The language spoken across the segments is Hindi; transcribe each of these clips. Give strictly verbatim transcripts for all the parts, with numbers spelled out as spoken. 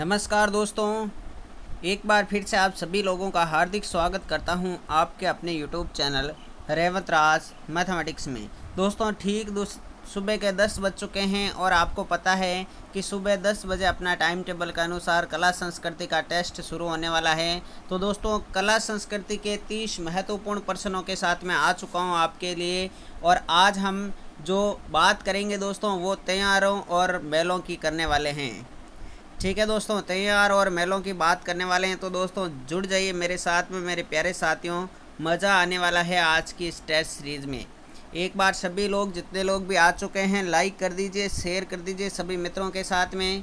नमस्कार दोस्तों, एक बार फिर से आप सभी लोगों का हार्दिक स्वागत करता हूं आपके अपने यूट्यूब चैनल रेवंतराज मैथमेटिक्स में। दोस्तों ठीक सुबह के दस बज चुके हैं और आपको पता है कि सुबह दस बजे अपना टाइम टेबल के अनुसार कला संस्कृति का टेस्ट शुरू होने वाला है। तो दोस्तों कला संस्कृति के तीस महत्वपूर्ण प्रश्नों के साथ मैं आ चुका हूं आपके लिए, और आज हम जो बात करेंगे दोस्तों वो त्यौहारों और मेलों की करने वाले हैं। ठीक है दोस्तों, त्यौहार और मेलों की बात करने वाले हैं, तो दोस्तों जुड़ जाइए मेरे साथ में मेरे प्यारे साथियों, मज़ा आने वाला है आज की इस टेस्ट सीरीज़ में। एक बार सभी लोग जितने लोग भी आ चुके हैं लाइक कर दीजिए, शेयर कर दीजिए सभी मित्रों के साथ में।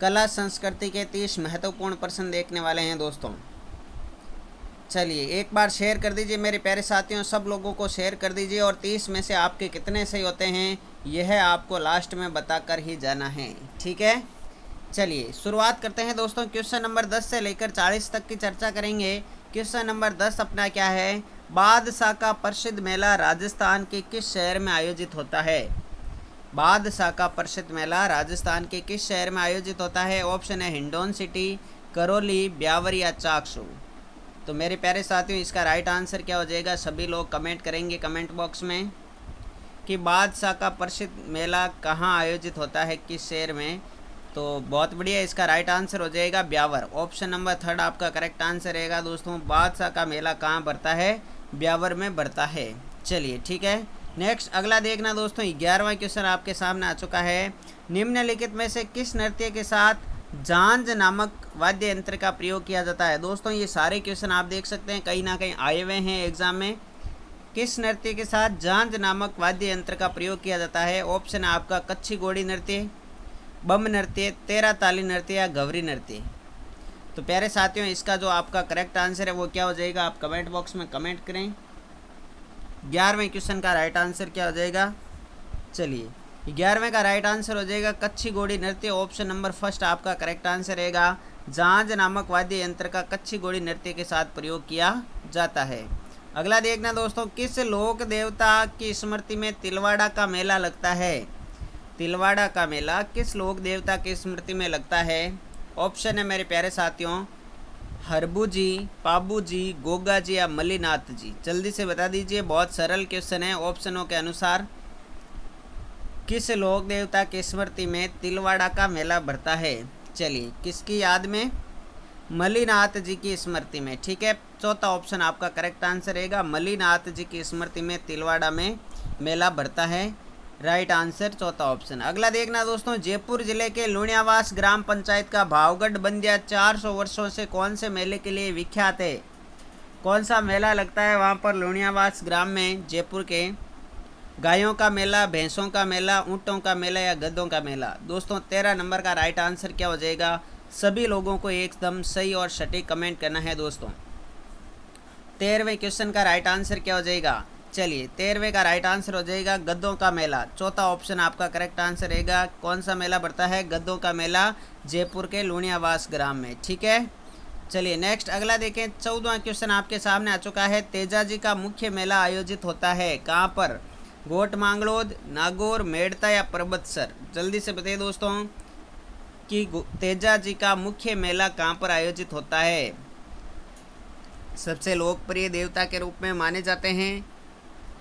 कला संस्कृति के तीस महत्वपूर्ण प्रश्न देखने वाले हैं दोस्तों। चलिए एक बार शेयर कर दीजिए मेरे प्यारे साथियों, सब लोगों को शेयर कर दीजिए, और तीस में से आपके कितने सही होते हैं यह आपको लास्ट में बता कर ही जाना है। ठीक है, चलिए शुरुआत करते हैं दोस्तों। क्वेश्चन नंबर दस से लेकर चालीस तक की चर्चा करेंगे। क्वेश्चन नंबर दस अपना क्या है, बादशाह का प्रसिद्ध मेला राजस्थान के किस शहर में आयोजित होता है? बादशाह का प्रसिद्ध मेला राजस्थान के किस शहर में आयोजित होता है? ऑप्शन है हिंडोन सिटी, करौली, ब्यावर या चाकसू। तो मेरे प्यारे साथियों इसका राइट आंसर क्या हो जाएगा, सभी लोग कमेंट करेंगे कमेंट बॉक्स में कि बादशाह का प्रसिद्ध मेला कहाँ आयोजित होता है, किस शहर में। तो बहुत बढ़िया, इसका राइट आंसर हो जाएगा ब्यावर। ऑप्शन नंबर थर्ड आपका करेक्ट आंसर रहेगा दोस्तों। बादशाह का मेला कहाँ बढ़ता है? ब्यावर में बढ़ता है। चलिए ठीक है, नेक्स्ट अगला देखना दोस्तों। ग्यारहवां क्वेश्चन आपके सामने आ चुका है। निम्नलिखित में से किस नृत्य के साथ झांझ नामक वाद्य यंत्र का प्रयोग किया जाता है? दोस्तों ये सारे क्वेश्चन आप देख सकते हैं कहीं ना कहीं आए हुए हैं एग्जाम में। किस नृत्य के साथ झांझ नामक वाद्य यंत्र का प्रयोग किया जाता है? ऑप्शन है आपका कच्छी घोड़ी नृत्य, बम नृत्य, तेरा ताली नृत्य या गवरी नृत्य। तो प्यारे साथियों इसका जो आपका करेक्ट आंसर है वो क्या हो जाएगा, आप कमेंट बॉक्स में कमेंट करें। ग्यारहवें क्वेश्चन का राइट आंसर क्या हो जाएगा? चलिए ग्यारहवें का राइट आंसर हो जाएगा कच्छी घोड़ी नृत्य। ऑप्शन नंबर फर्स्ट आपका करेक्ट आंसर रहेगा। झांझ नामक वाद्य यंत्र का कच्छी घोड़ी नृत्य के साथ प्रयोग किया जाता है। अगला देखना दोस्तों, किस लोक देवता की स्मृति में तिलवाड़ा का मेला लगता है? तिलवाड़ा का मेला किस लोक देवता की स्मृति में लगता है? ऑप्शन है मेरे प्यारे साथियों हरबू जी, पाबू जी, गोगा जी या मल्लीनाथ जी। जल्दी से बता दीजिए, बहुत सरल क्वेश्चन है। ऑप्शनों के अनुसार किस लोक देवता की स्मृति में तिलवाड़ा का मेला बढ़ता है? चलिए किसकी याद में? मल्लीनाथ जी की स्मृति में। ठीक है, चौथा ऑप्शन आपका करेक्ट आंसर रहेगा मल्लीनाथ जी की स्मृति में तिलवाड़ा में मेला बढ़ता है। राइट आंसर चौथा ऑप्शन। अगला देखना दोस्तों, जयपुर जिले के लुण्यावास ग्राम पंचायत का भावगढ़ बंदिया चार सौ वर्षों से कौन से मेले के लिए विख्यात है? कौन सा मेला लगता है वहां पर लुण्यावास ग्राम में जयपुर के? गायों का मेला, भैंसों का मेला, ऊँटों का मेला या गधों का मेला। दोस्तों तेरह नंबर का राइट आंसर क्या हो जाएगा? सभी लोगों को एकदम सही और सटीक कमेंट करना है दोस्तों। तेरहवें क्वेश्चन का राइट आंसर क्या हो जाएगा? चलिए तेरहवें का राइट आंसर हो जाएगा गद्दों का मेला। चौथा ऑप्शन आपका करेक्ट आंसर रहेगा। कौन सा मेला बढ़ता है? गद्दों का मेला जयपुर के लुणियावास ग्राम में। ठीक है, चलिए नेक्स्ट अगला देखें। चौदहवां क्वेश्चन आपके सामने आ चुका है। तेजाजी का मुख्य मेला आयोजित होता है कहाँ पर? गोट मांगलोद, नागौर, मेड़ता या परबतसर। जल्दी से बताइए दोस्तों कि तेजाजी का मुख्य मेला कहाँ पर आयोजित होता है? सबसे लोकप्रिय देवता के रूप में माने जाते हैं,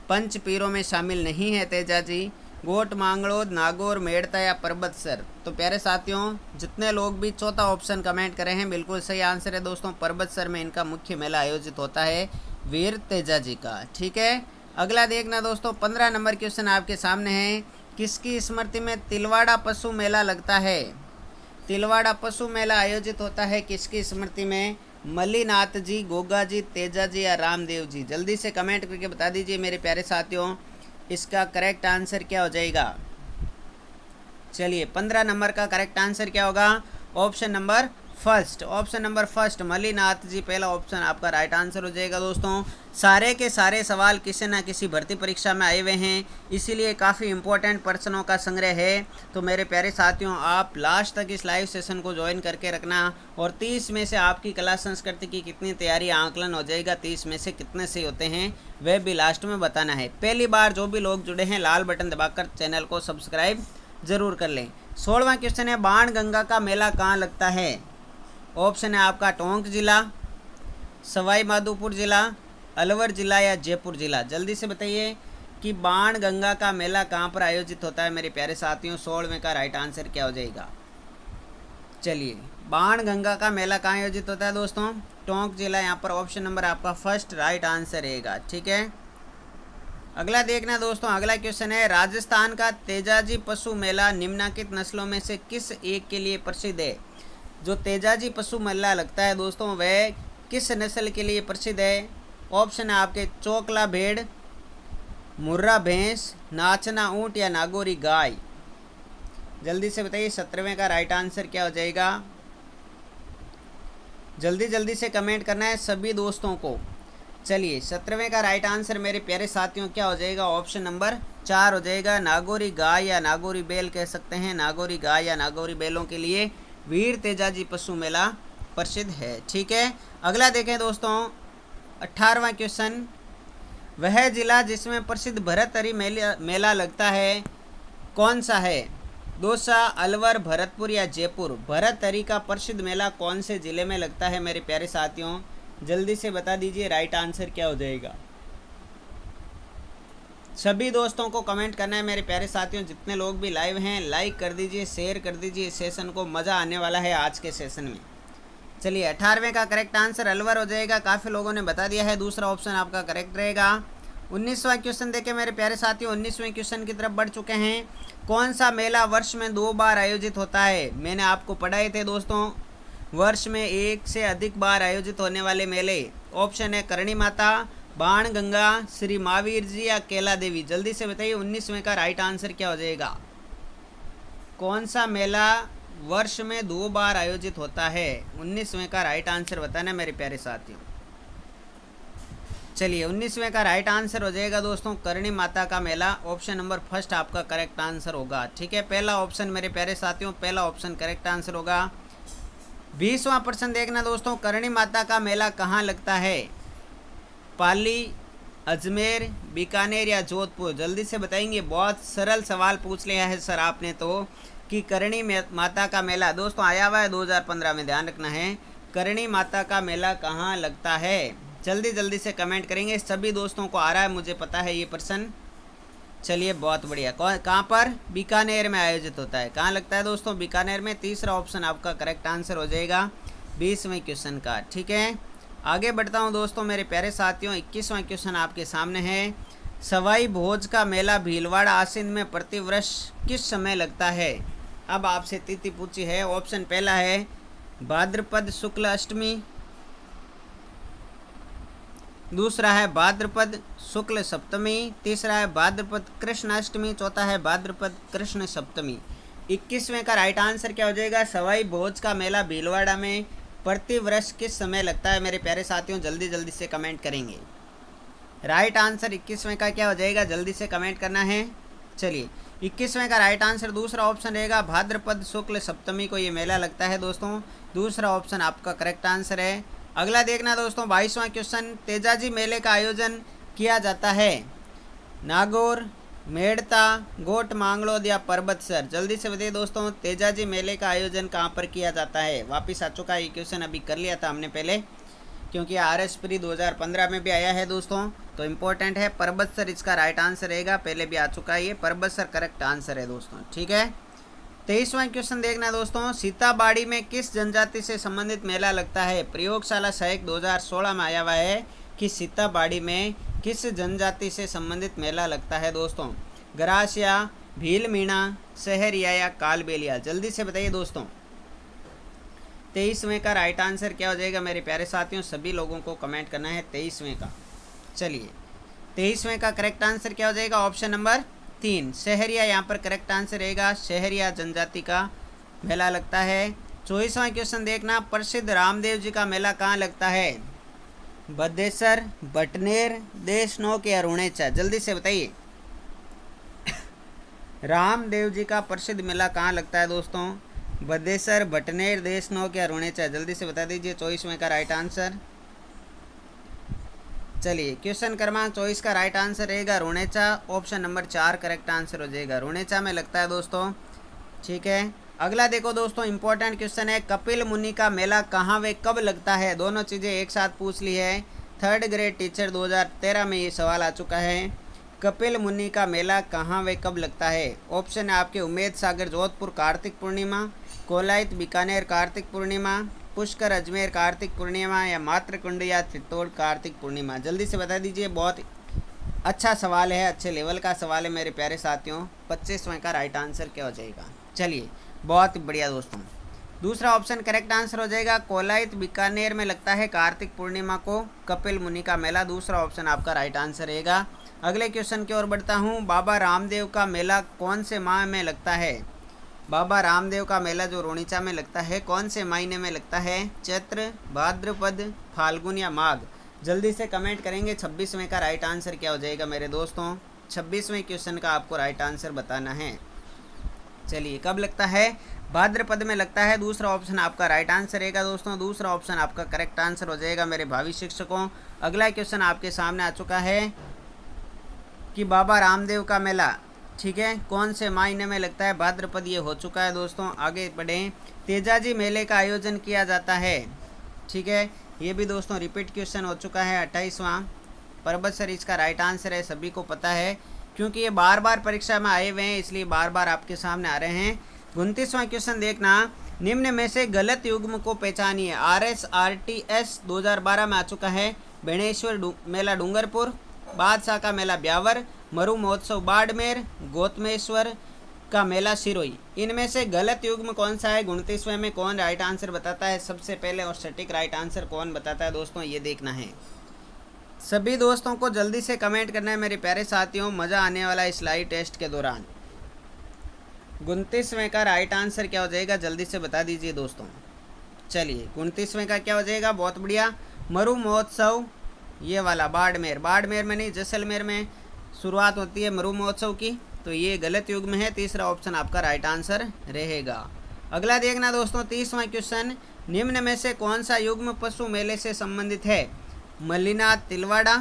पंच पीरों में शामिल नहीं है तेजाजी, गोट मांगलोद, नागौर, मेड़ता या परबतसर। तो प्यारे साथियों जितने लोग भी चौथा ऑप्शन कमेंट करे हैं बिल्कुल सही आंसर है दोस्तों, परबतसर में इनका मुख्य मेला आयोजित होता है वीर तेजाजी का। ठीक है, अगला देखना दोस्तों, पंद्रह नंबर क्वेश्चन आपके सामने है। किसकी स्मृति में तिलवाड़ा पशु मेला लगता है? तिलवाड़ा पशु मेला आयोजित होता है किसकी स्मृति में? मल्लीनाथ जी, गोगा जी, तेजा जी या रामदेव जी। जल्दी से कमेंट करके बता दीजिए मेरे प्यारे साथियों इसका करेक्ट आंसर क्या हो जाएगा। चलिए पंद्रह नंबर का करेक्ट आंसर क्या होगा? Option number first, option number first Mallinath ji पहला ऑप्शन आपका राइट आंसर हो जाएगा। दोस्तों सारे के सारे सवाल किसी ना किसी भर्ती परीक्षा में आए हुए हैं, इसीलिए काफ़ी इंपॉर्टेंट प्रश्नों का संग्रह है। तो मेरे प्यारे साथियों आप लास्ट तक इस लाइव सेशन को ज्वाइन करके रखना, और तीस में से आपकी कला संस्कृति की कितनी तैयारी आंकलन हो जाएगा, तीस में से कितने सही होते हैं वह भी लास्ट में बताना है। पहली बार जो भी लोग जुड़े हैं लाल बटन दबाकर चैनल को सब्सक्राइब जरूर कर लें। सोलहवां क्वेश्चन है, बाण गंगा का मेला कहाँ लगता है? ऑप्शन है आपका टोंक जिला, सवाई माधोपुर जिला, अलवर जिला या जयपुर जिला। जल्दी से बताइए कि बाण गंगा का मेला कहाँ पर आयोजित होता है मेरे प्यारे साथियों। सोलहवें का राइट आंसर क्या हो जाएगा? चलिए, बाण गंगा का मेला कहाँ आयोजित होता है दोस्तों? टोंक जिला। यहाँ पर ऑप्शन नंबर आपका फर्स्ट राइट आंसर रहेगा। ठीक है, अगला देखना दोस्तों। अगला क्वेश्चन है, राजस्थान का तेजाजी पशु मेला निम्नलिखित नस्लों में से किस एक के लिए प्रसिद्ध है? जो तेजाजी पशु मेला लगता है दोस्तों वह किस नस्ल के लिए प्रसिद्ध है? ऑप्शन है आपके चोकला भेड़, मुर्रा भैंस, नाचना ऊँट या नागौरी गाय। जल्दी से बताइए सत्रहवें का राइट आंसर क्या हो जाएगा। जल्दी जल्दी से कमेंट करना है सभी दोस्तों को। चलिए, सत्रहवें का राइट आंसर मेरे प्यारे साथियों क्या हो जाएगा? ऑप्शन नंबर चार हो जाएगा, नागौरी गाय या नागौरी बैल कह सकते हैं। नागौरी गाय या नागौरी बैलों के लिए वीर तेजाजी पशु मेला प्रसिद्ध है। ठीक है, अगला देखें दोस्तों अठारहवां क्वेश्चन, वह जिला जिसमें प्रसिद्ध भरतरी मेला मेला लगता है कौन सा है? दौसा, अलवर, भरतपुर या जयपुर। भरतरी का प्रसिद्ध मेला कौन से ज़िले में लगता है मेरे प्यारे साथियों? जल्दी से बता दीजिए राइट आंसर क्या हो जाएगा। सभी दोस्तों को कमेंट करना है मेरे प्यारे साथियों। जितने लोग भी लाइव हैं लाइक कर दीजिए, शेयर कर दीजिए। सेशन को मज़ा आने वाला है आज के सेशन में। चलिए, अठारहवें का करेक्ट आंसर अलवर हो जाएगा। काफ़ी लोगों ने बता दिया है, दूसरा ऑप्शन आपका करेक्ट रहेगा। उन्नीसवां क्वेश्चन देखें मेरे प्यारे साथियों। उन्नीसवें क्वेश्चन की तरफ बढ़ चुके हैं। कौन सा मेला वर्ष में दो बार आयोजित होता है? मैंने आपको पढ़ाए थे दोस्तों वर्ष में एक से अधिक बार आयोजित होने वाले मेले। ऑप्शन है करणी माता, बाण गंगा, श्री महावीर जी या केला देवी। जल्दी से बताइए उन्नीसवें का राइट आंसर क्या हो जाएगा। कौन सा मेला वर्ष में दो बार आयोजित होता है? उन्नीसवें का राइट आंसर बताना मेरे प्यारे साथियों। चलिए, उन्नीसवें का राइट आंसर हो जाएगा दोस्तों करणी माता का मेला। ऑप्शन नंबर फर्स्ट आपका करेक्ट आंसर होगा। ठीक है, पहला ऑप्शन मेरे प्यारे साथियों, पहला ऑप्शन करेक्ट आंसर होगा। बीसवां प्रश्न देखना दोस्तों, करणी माता का मेला कहाँ लगता है? पाली, अजमेर, बीकानेर या जोधपुर। जल्दी से बताएंगे। बहुत सरल सवाल पूछ लिया है सर आपने तो, कि करणी माता का मेला दोस्तों आया हुआ है दो हज़ार पंद्रह में, ध्यान रखना है। करणी माता का मेला कहाँ लगता है? जल्दी जल्दी से कमेंट करेंगे। सभी दोस्तों को आ रहा है, मुझे पता है ये प्रश्न। चलिए, बहुत बढ़िया। कौन कहाँ पर? बीकानेर में आयोजित होता है। कहाँ लगता है दोस्तों? बीकानेर में। तीसरा ऑप्शन आपका करेक्ट आंसर हो जाएगा बीसवें क्वेश्चन का। ठीक है, आगे बढ़ता हूँ दोस्तों मेरे प्यारे साथियों। इक्कीसवां क्वेश्चन आपके सामने है, सवाई भोज का मेला भीलवाड़ा आसिन में प्रतिवर्ष किस समय लगता है? अब आपसे तिथि पूछी है। ऑप्शन पहला है भाद्रपद शुक्ल अष्टमी, दूसरा है भाद्रपद शुक्ल सप्तमी, तीसरा है भाद्रपद कृष्ण अष्टमी, चौथा है भाद्रपद कृष्ण सप्तमी। इक्कीसवें का राइट आंसर क्या हो जाएगा? सवाई भोज का मेला भीलवाड़ा में प्रतिवर्ष किस समय लगता है मेरे प्यारे साथियों? जल्दी जल्दी से कमेंट करेंगे। राइट आंसर इक्कीसवें का क्या हो जाएगा? जल्दी से कमेंट करना है। चलिए, इक्कीसवें का राइट आंसर दूसरा ऑप्शन रहेगा, भाद्रपद शुक्ल सप्तमी को ये मेला लगता है दोस्तों। दूसरा ऑप्शन आपका करेक्ट आंसर है। अगला देखना दोस्तों बाईसवां क्वेश्चन, तेजाजी मेले का आयोजन किया जाता है नागौर, मेड़ता, गोट मांगलोद या परबतसर। जल्दी से बताइए दोस्तों, तेजाजी मेले का आयोजन कहाँ पर किया जाता है? वापस आ चुका ये क्वेश्चन, अभी कर लिया था हमने पहले, क्योंकि आर एस प्री दो हज़ार पंद्रह में भी आया है दोस्तों, तो इम्पोर्टेंट है। परबतसर इसका राइट आंसर रहेगा, पहले भी आ चुका है ये। परबतसर करेक्ट आंसर है दोस्तों। ठीक है, तेईसवां क्वेश्चन देखना दोस्तों, सीताबाड़ी में किस जनजाति से संबंधित मेला लगता है? प्रयोगशाला सहायक दो हज़ार सोलह में आया हुआ है कि सीताबाड़ी में किस जनजाति से संबंधित मेला लगता है दोस्तों। गरासिया, भील मीणा, शहरिया या कालबेलिया। जल्दी से बताइए दोस्तों, तेईसवें का राइट आंसर क्या हो जाएगा मेरे प्यारे साथियों? सभी लोगों को कमेंट करना है तेईसवें का। चलिए, तेईसवें का करेक्ट आंसर क्या हो जाएगा? ऑप्शन नंबर तीन, शहरिया। यहाँ पर करेक्ट आंसर रहेगा, शहरिया जनजाति का मेला लगता है। चौबीसवां क्वेश्चन देखना, प्रसिद्ध रामदेव जी का मेला कहाँ लगता है? बदेसर, बटनेर, देशनोक या रुणेचा। जल्दी से बताइए रामदेव जी का प्रसिद्ध मेला कहाँ लगता है दोस्तों? बदेसर, बटनेर, देशनोक या रुणेचा। जल्दी से बता दीजिए चौबीसवें का राइट आंसर। चलिए, क्वेश्चन क्रमांक चौबीस का राइट आंसर रहेगा रुणेचा। ऑप्शन नंबर चार करेक्ट आंसर हो जाएगा, रुणेचा में लगता है दोस्तों। ठीक है। अगला देखो दोस्तों, इंपॉर्टेंट क्वेश्चन है, कपिल मुनि का मेला कहाँ वे कब लगता है? दोनों चीज़ें एक साथ पूछ ली है। थर्ड ग्रेड टीचर दो हज़ार तेरह में ये सवाल आ चुका है। कपिल मुनि का मेला कहाँ वे कब लगता है? ऑप्शन है आपके उमेद सागर जोधपुर कार्तिक पूर्णिमा, कोलायत बीकानेर कार्तिक पूर्णिमा, पुष्कर अजमेर कार्तिक पूर्णिमा या मातृकुंड या चित्तौड़ कार्तिक पूर्णिमा। जल्दी से बता दीजिए, बहुत अच्छा सवाल है, अच्छे लेवल का सवाल है मेरे प्यारे साथियों। पच्चीसवें का राइट आंसर क्या हो जाएगा? चलिए बहुत बढ़िया दोस्तों, दूसरा ऑप्शन करेक्ट आंसर हो जाएगा, कोलायत बीकानेर में लगता है कार्तिक पूर्णिमा को कपिल मुनि का मेला। दूसरा ऑप्शन आपका राइट आंसर रहेगा। अगले क्वेश्चन की ओर बढ़ता हूँ। बाबा रामदेव का मेला कौन से माह में लगता है? बाबा रामदेव का मेला जो रूणीचा में लगता है कौन से महीने में लगता है? चैत्र, भाद्रपद, फाल्गुन या माघ। जल्दी से कमेंट करेंगे। छब्बीसवें का राइट आंसर क्या हो जाएगा मेरे दोस्तों? छब्बीसवें क्वेश्चन का आपको राइट आंसर बताना है। चलिए, कब लगता है? भाद्रपद में लगता है। दूसरा ऑप्शन आपका राइट आंसर रहेगा दोस्तों। दूसरा ऑप्शन आपका करेक्ट आंसर हो जाएगा मेरे भावी शिक्षकों। अगला क्वेश्चन आपके सामने आ चुका है कि बाबा रामदेव का मेला, ठीक है, कौन से महीने में लगता है? भाद्रपद, ये हो चुका है दोस्तों। आगे बढ़ें। तेजाजी मेले का आयोजन किया जाता है, ठीक है, ये भी दोस्तों रिपीट क्वेश्चन हो चुका है। अट्ठाईसवां परबतसर इसका राइट आंसर है, सभी को पता है, क्योंकि ये बार बार परीक्षा में आए हुए हैं, इसलिए बार बार आपके सामने आ रहे हैं। उनतीसवां क्वेश्चन देखना, निम्न में से गलत युग्म को पहचानिए। R S R T S दो हज़ार बारह में आ चुका है, बेनेश्वर डु, मेला डूंगरपुर, बादशाह का मेला ब्यावर, मरु महोत्सव बाड़मेर, गोतमेश्वर का मेला सिरोही। इनमें से गलत युग्म कौन सा है? उनतीसवें में कौन राइट आंसर बताता है सबसे पहले और सटीक राइट आंसर कौन बताता है दोस्तों, ये देखना है। सभी दोस्तों को जल्दी से कमेंट करना है मेरे प्यारे साथियों, मज़ा आने वाला इस लाइव टेस्ट के दौरान। उनतीसवें का राइट आंसर क्या हो जाएगा? जल्दी से बता दीजिए दोस्तों। चलिए, उनतीसवें का क्या हो जाएगा? बहुत बढ़िया, मरु महोत्सव, ये वाला बाड़मेर, बाड़मेर में नहीं जैसलमेर में शुरुआत होती है मरु महोत्सव की, तो ये गलत युग में है। तीसरा ऑप्शन आपका राइट आंसर रहेगा। अगला देखना दोस्तों, तीसवां क्वेश्चन, निम्न में से कौन सा युग्म पशु मेले से संबंधित है? मल्लीनाथ तिलवाड़ा,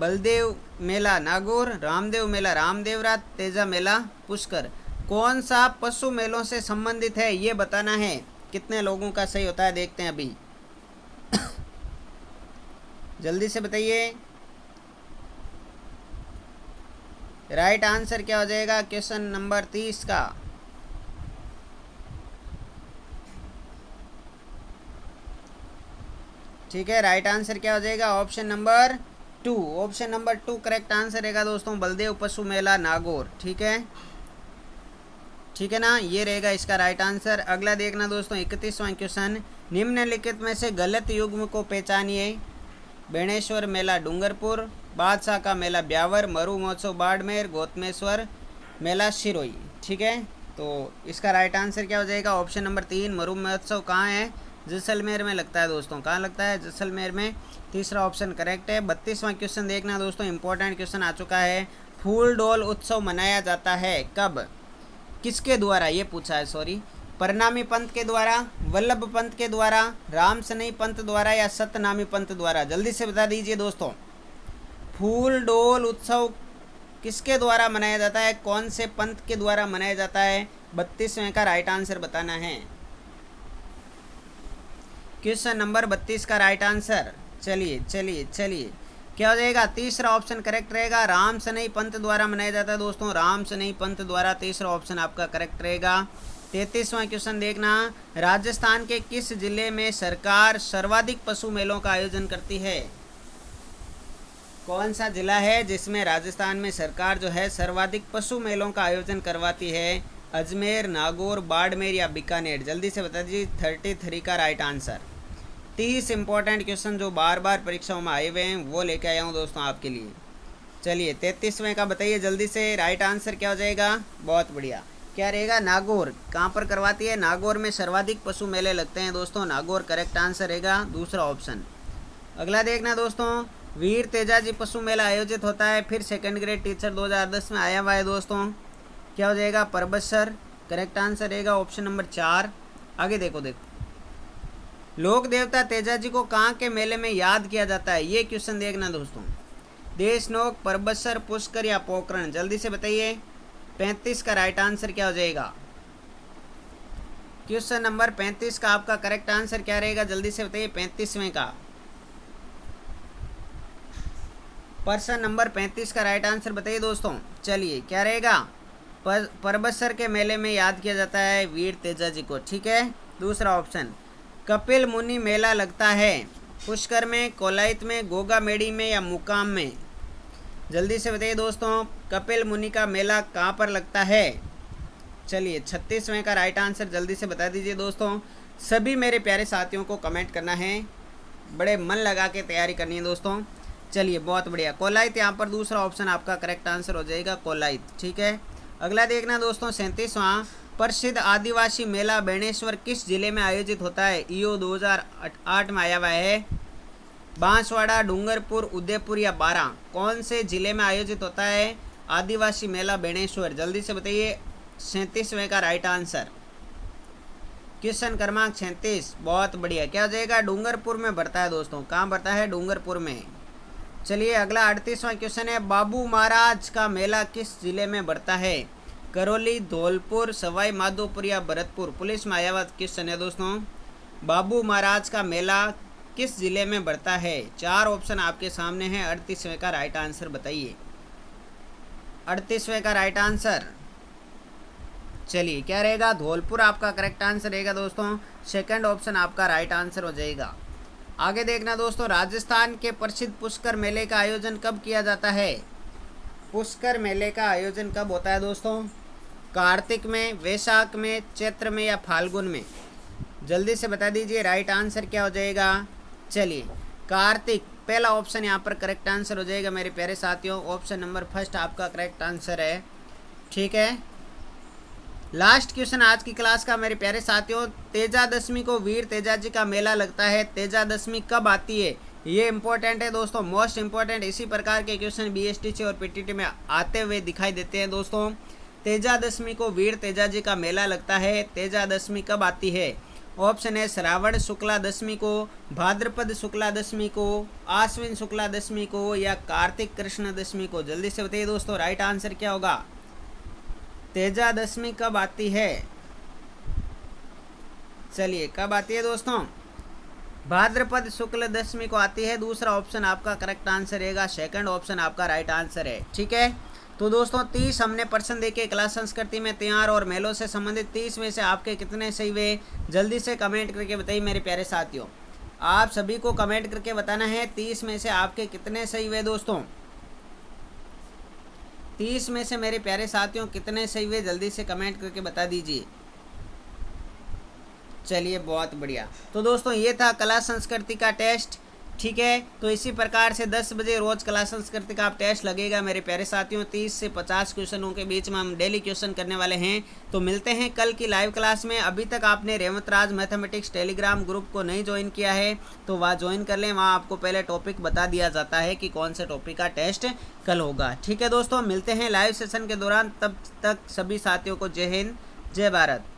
बलदेव मेला नागौर, रामदेव मेला रामदेवरा, तेजा मेला पुष्कर। कौन सा पशु मेलों से संबंधित है ये बताना है। कितने लोगों का सही होता है देखते हैं अभी, जल्दी से बताइए। राइट आंसर क्या हो जाएगा क्वेश्चन नंबर तीस का? ठीक है, राइट आंसर क्या हो जाएगा? Option number two, option number two correct answer रहेगा दोस्तों, बलदेव पशु मेला नागौर। ठीक है, ठीक है ना, ये रहेगा इसका राइट आंसर। अगला देखना दोस्तों, इकतीसवां क्वेश्चन, निम्नलिखित में से गलत युग्म को पहचानिए। बेणेश्वर मेला डूंगरपुर, बादशाह का मेला ब्यावर, मरु महोत्सव बाड़मेर, गोतमेश्वर मेला सिरोही। ठीक है, तो इसका राइट आंसर क्या हो जाएगा? ऑप्शन नंबर तीन, मरु महोत्सव कहाँ है? जैसलमेर में लगता है दोस्तों। कहाँ लगता है? जैसलमेर में। तीसरा ऑप्शन करेक्ट है। बत्तीसवां क्वेश्चन देखना दोस्तों, इंपॉर्टेंट क्वेश्चन आ चुका है। फूल डोल उत्सव मनाया जाता है कब? किसके द्वारा ये पूछा है, सॉरी, परनामी पंथ के द्वारा, वल्लभ पंथ के द्वारा, रामसनेही पंथ द्वारा या सतनामी पंथ द्वारा? जल्दी से बता दीजिए दोस्तों, फूल डोल उत्सव किसके द्वारा मनाया जाता है? कौन से पंथ के द्वारा मनाया जाता है? बत्तीसवें का राइट आंसर बताना है, क्वेश्चन नंबर बत्तीस का राइट आंसर। चलिए चलिए चलिए, क्या हो जाएगा? तीसरा ऑप्शन करेक्ट रहेगा, रामसनेही पंथ द्वारा मनाया जाता है दोस्तों, रामसनेही पंथ द्वारा। तीसरा ऑप्शन आपका करेक्ट रहेगा। तैंतीसवां क्वेश्चन देखना, राजस्थान के किस जिले में सरकार सर्वाधिक पशु मेलों का आयोजन करती है? कौन सा जिला है जिसमें राजस्थान में सरकार जो है सर्वाधिक पशु मेलों का आयोजन करवाती है? अजमेर, नागौर, बाड़मेर या बीकानेर? जल्दी से बता दीजिए। थर्टी थ्री का राइट आंसर। तीस इंपॉर्टेंट क्वेश्चन जो बार बार परीक्षाओं में आए हुए हैं वो लेके आया हूँ दोस्तों आपके लिए। चलिए, तैंतीसवें का बताइए जल्दी से, राइट आंसर क्या हो जाएगा? बहुत बढ़िया, क्या रहेगा? नागौर। कहाँ पर करवाती है? नागौर में सर्वाधिक पशु मेले लगते हैं दोस्तों, नागौर करेक्ट आंसर रहेगा, दूसरा ऑप्शन। अगला देखना दोस्तों, वीर तेजाजी पशु मेला आयोजित होता है, फिर सेकंड ग्रेड टीचर दो हज़ार दस में आया हुआ है दोस्तों। क्या हो जाएगा? परबतसर करेक्ट आंसर रहेगा, ऑप्शन नंबर चार। आगे देखो, देखो लोक देवता तेजाजी को कहाँ के मेले में याद किया जाता है? ये क्वेश्चन देखना दोस्तों। देशनोक, परबतसर, पुष्कर या पोखरण? जल्दी से बताइए। पैंतीस का राइट आंसर क्या हो जाएगा? क्वेश्चन नंबर पैंतीस का आपका करेक्ट आंसर क्या रहेगा, जल्दी से बताइए। पैंतीसवें का प्रश्न नंबर पैंतीस का राइट आंसर बताइए दोस्तों। चलिए क्या रहेगा, परबतसर के मेले में याद किया जाता है वीर तेजा जी को, ठीक है। दूसरा ऑप्शन, कपिल मुनि मेला लगता है पुष्कर में, कोलायत में, गोगा मेड़ी में या मुकाम में। जल्दी से बताइए दोस्तों, कपिल मुनि का मेला कहाँ पर लगता है। चलिए छत्तीसवें का राइट आंसर जल्दी से बता दीजिए दोस्तों। सभी मेरे प्यारे साथियों को कमेंट करना है, बड़े मन लगा के तैयारी करनी है दोस्तों। चलिए बहुत बढ़िया, कोलायत यहाँ पर दूसरा ऑप्शन आपका करेक्ट आंसर हो जाएगा, कोलायत, ठीक है। अगला देखना दोस्तों सैंतीसवां, प्रसिद्ध आदिवासी मेला बेनेश्वर किस जिले में आयोजित होता है। ईओ दो हज़ार आठ में आया हुआ है, बांसवाड़ा, डूंगरपुर, उदयपुर या बारह। कौन से जिले में आयोजित होता है आदिवासी मेला बेनेश्वर, जल्दी से बताइए। सैंतीसवें का राइट आंसर, क्वेश्चन क्रमांक सैंतीस, बहुत बढ़िया। क्या हो जाएगा, डूंगरपुर में बढ़ता है दोस्तों। कहाँ बढ़ता है, डूंगरपुर में। चलिए अगला अड़तीसवां क्वेश्चन है, बाबू महाराज का मेला किस जिले में बढ़ता है। करौली, धौलपुर, सवाई माधोपुर या भरतपुर। पुलिस में आया हुआ क्वेश्चन है दोस्तों, बाबू महाराज का मेला किस जिले में बढ़ता है। चार ऑप्शन आपके सामने हैं, अड़तीसवें का राइट आंसर बताइए। अड़तीसवें का राइट आंसर, चलिए क्या रहेगा, धौलपुर आपका करेक्ट आंसर रहेगा दोस्तों। सेकंड ऑप्शन आपका राइट आंसर हो जाएगा। आगे देखना दोस्तों, राजस्थान के प्रसिद्ध पुष्कर मेले का आयोजन कब किया जाता है। पुष्कर मेले का आयोजन कब होता है दोस्तों, कार्तिक में, वैशाख में, चैत्र में या फाल्गुन में। जल्दी से बता दीजिए राइट आंसर क्या हो जाएगा। चलिए कार्तिक पहला ऑप्शन यहाँ पर करेक्ट आंसर हो जाएगा मेरे प्यारे साथियों, ऑप्शन नंबर फर्स्ट आपका करेक्ट आंसर है, ठीक है। लास्ट क्वेश्चन आज की क्लास का मेरे प्यारे साथियों, तेजा दशमी को वीर तेजाजी का मेला लगता है, तेजा दशमी कब आती है। ये इंपॉर्टेंट है दोस्तों, मोस्ट इंपॉर्टेंट। इसी प्रकार के क्वेश्चन बीएसटी से और पीटीटी में आते हुए दिखाई देते हैं दोस्तों। तेजा दशमी को वीर तेजाजी का मेला लगता है, तेजा दशमी कब आती है। ऑप्शन है श्रावण शुक्ला दशमी को, भाद्रपद शुक्ला दशमी को, आश्विन शुक्ला दशमी को या कार्तिक कृष्ण दशमी को। जल्दी से बताइए दोस्तों राइट आंसर क्या होगा, तेजा दशमी कब आती है। चलिए कब आती है दोस्तों, भाद्रपद शुक्ल दशमी को आती है। दूसरा ऑप्शन आपका करेक्ट आंसर रहेगा, सेकंड ऑप्शन आपका राइट आंसर है, ठीक है। तो दोस्तों तीस हमने प्रश्न देके क्लास संस्कृति में त्यौहार और मेलों से संबंधित तीस में से आपके कितने सही हुए, जल्दी से कमेंट करके बताइए मेरे प्यारे साथियों। आप सभी को कमेंट करके बताना है तीस में से आपके कितने सही हुए दोस्तों। तीस में से मेरे प्यारे साथियों कितने सही हुए, जल्दी से कमेंट करके बता दीजिए। चलिए बहुत बढ़िया, तो दोस्तों ये था कला संस्कृति का टेस्ट, ठीक है। तो इसी प्रकार से दस बजे रोज कला संस्कृति का आप टेस्ट लगेगा मेरे प्यारे साथियों। तीस से पचास क्वेश्चनों के बीच में हम डेली क्वेश्चन करने वाले हैं। तो मिलते हैं कल की लाइव क्लास में। अभी तक आपने रेवंतराज मैथमेटिक्स टेलीग्राम ग्रुप को नहीं ज्वाइन किया है तो वहाँ ज्वाइन कर लें, वहाँ आपको पहले टॉपिक बता दिया जाता है कि कौन से टॉपिक का टेस्ट कल होगा, ठीक है दोस्तों। मिलते हैं लाइव सेशन के दौरान, तब तक सभी साथियों को जय हिंद, जय भारत।